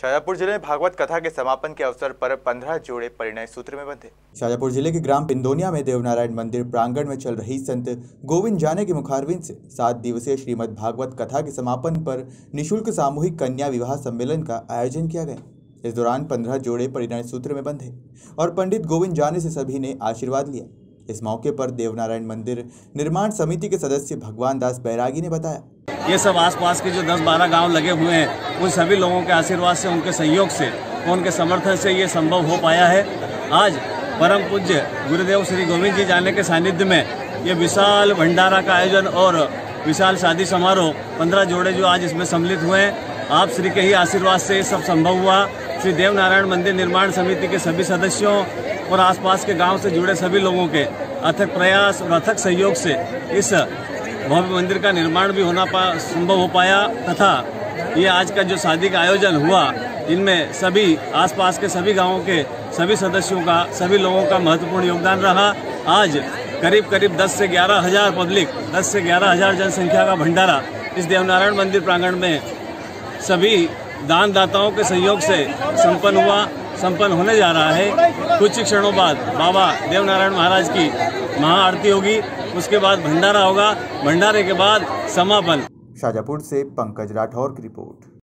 शाजापुर जिले में भागवत कथा के समापन के अवसर पर 15 जोड़े परिणय सूत्र में बंधे। शाजापुर जिले के ग्राम पिंदोनिया में देवनारायण मंदिर प्रांगण में चल रही संत गोविंद जाने के मुखारविंद से 7 दिवसीय श्रीमद् भागवत कथा के समापन पर निःशुल्क सामूहिक कन्या विवाह सम्मेलन का आयोजन किया गया। इस दौरान 15 जोड़े परिणय सूत्र में बंधे और पंडित गोविंद जाने से सभी ने आशीर्वाद लिया। इस मौके पर देवनारायण मंदिर निर्माण समिति के सदस्य भगवान दास बैरागी ने बताया, ये सब आसपास के जो 10-12 गांव लगे हुए हैं उन सभी लोगों के आशीर्वाद से, उनके सहयोग से, उनके समर्थन से ये संभव हो पाया है। आज परम पूज्य गुरुदेव श्री गोविंद जी जाने के सानिध्य में ये विशाल भंडारा का आयोजन और विशाल शादी समारोह 15 जोड़े जो आज इसमें सम्मिलित हुए हैं, आप श्री के ही आशीर्वाद से सब संभव हुआ। श्री देवनारायण मंदिर निर्माण समिति के सभी सदस्यों और आसपास के गांव से जुड़े सभी लोगों के अथक प्रयास और अथक सहयोग से इस भव्य मंदिर का निर्माण भी होना संभव हो पाया तथा ये आज का जो शादी का आयोजन हुआ, इनमें सभी आसपास के सभी गांवों के सभी सदस्यों का, सभी लोगों का महत्वपूर्ण योगदान रहा। आज करीब 10 से 11 हज़ार पब्लिक, 10 से 11 हज़ार जनसंख्या का भंडारा इस देवनारायण मंदिर प्रांगण में सभी दानदाताओं के सहयोग से संपन्न हुआ, संपन्न होने जा रहा है। कुछ ही क्षणों बाद बाबा देवनारायण महाराज की महाआरती होगी, उसके बाद भंडारा होगा, भंडारे के बाद समापन। शाजापुर से पंकज राठौर की रिपोर्ट।